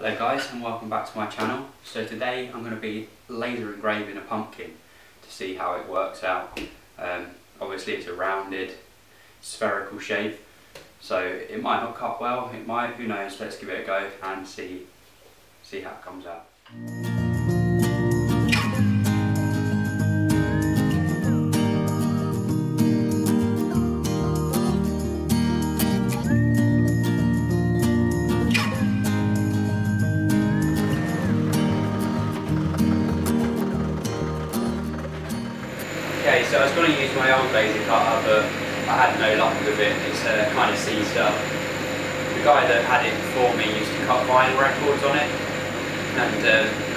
Hello guys and welcome back to my channel. So today I'm going to be laser engraving a pumpkin to see how it works out. Obviously it's a rounded spherical shape, so it might not cut well, it might, who knows. Let's give it a go and see how it comes out. Okay, so I was going to use my old laser cutter, but I had no luck with it. It's kind of seized up. The guy that had it before me used to cut vinyl records on it, and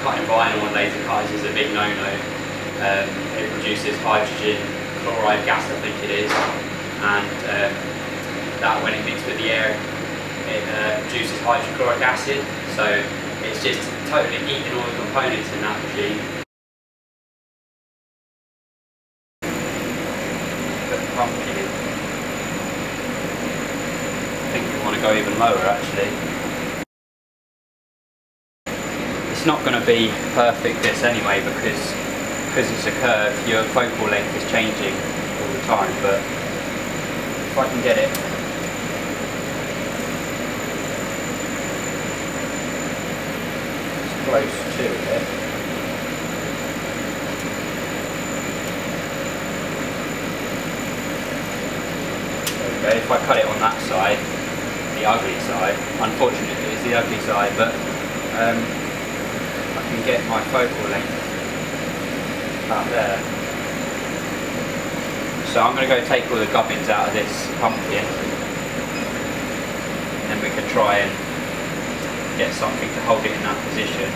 cutting vinyl on laser cutters is a big no-no. It produces hydrogen chloride gas, I think it is, and that, when it mixed with the air, it produces hydrochloric acid, so it's just totally eating all the components in that machine. I think we want to go even lower actually. It's not going to be perfect this anyway because it's a curve, your focal length is changing all the time, but if I can get it as close to it. But if I cut it on that side, the ugly side, unfortunately it's the ugly side, but I can get my focal length about there. So I'm going to go take all the gubbins out of this pumpkin, and then we can try and get something to hold it in that position.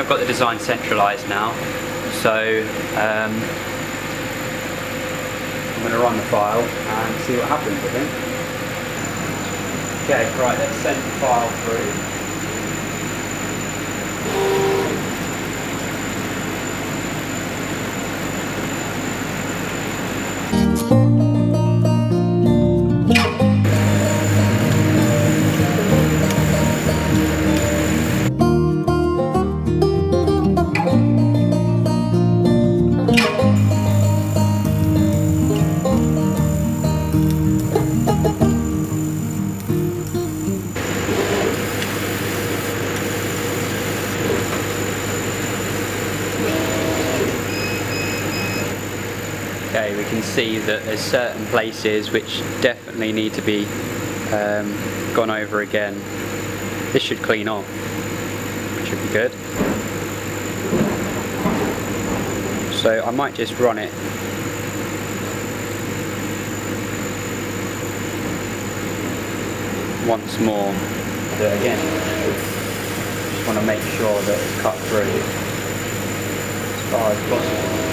I've got the design centralised now, so I'm going to run the file and see what happens with it. Okay, right, let's send the file through. Okay, we can see that there's certain places which definitely need to be gone over again. This should clean off, which should be good. So I might just run it. Once more, do it again. Just want to make sure that it's cut through as far as possible.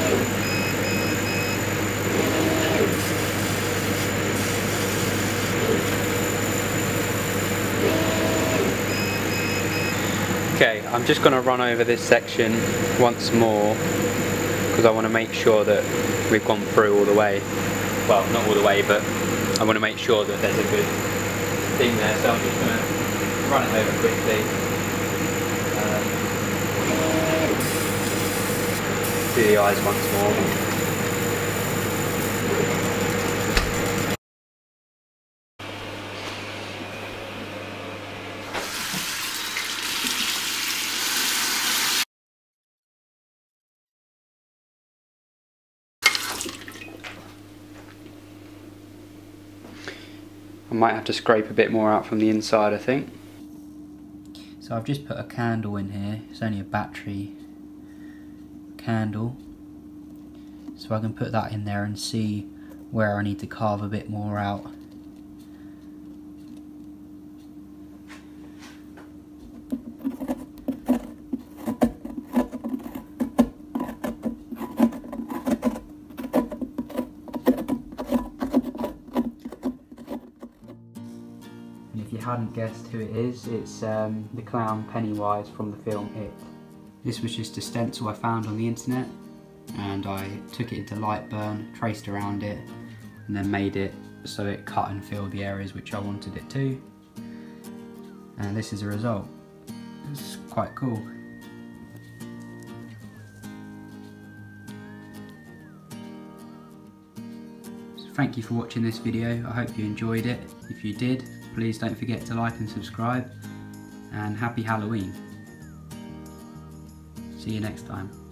Okay, I'm just going to run over this section once more because I want to make sure that we've gone through all the way. Well, not all the way, but I want to make sure that there's a good thing there, so I'm just going to run it over quickly. Do the eyes once more. I might have to scrape a bit more out from the inside, I think. So I've just put a candle in here. It's only a battery candle, so I can put that in there and see where I need to carve a bit more out. If you hadn't guessed who it is, it's the clown Pennywise from the film It. This was just a stencil I found on the internet, and I took it into Lightburn, traced around it, and then made it so it cut and filled the areas which I wanted it to. And this is the result. It's quite cool. So thank you for watching this video. I hope you enjoyed it. If you did, please don't forget to like and subscribe, and happy Halloween. See you next time.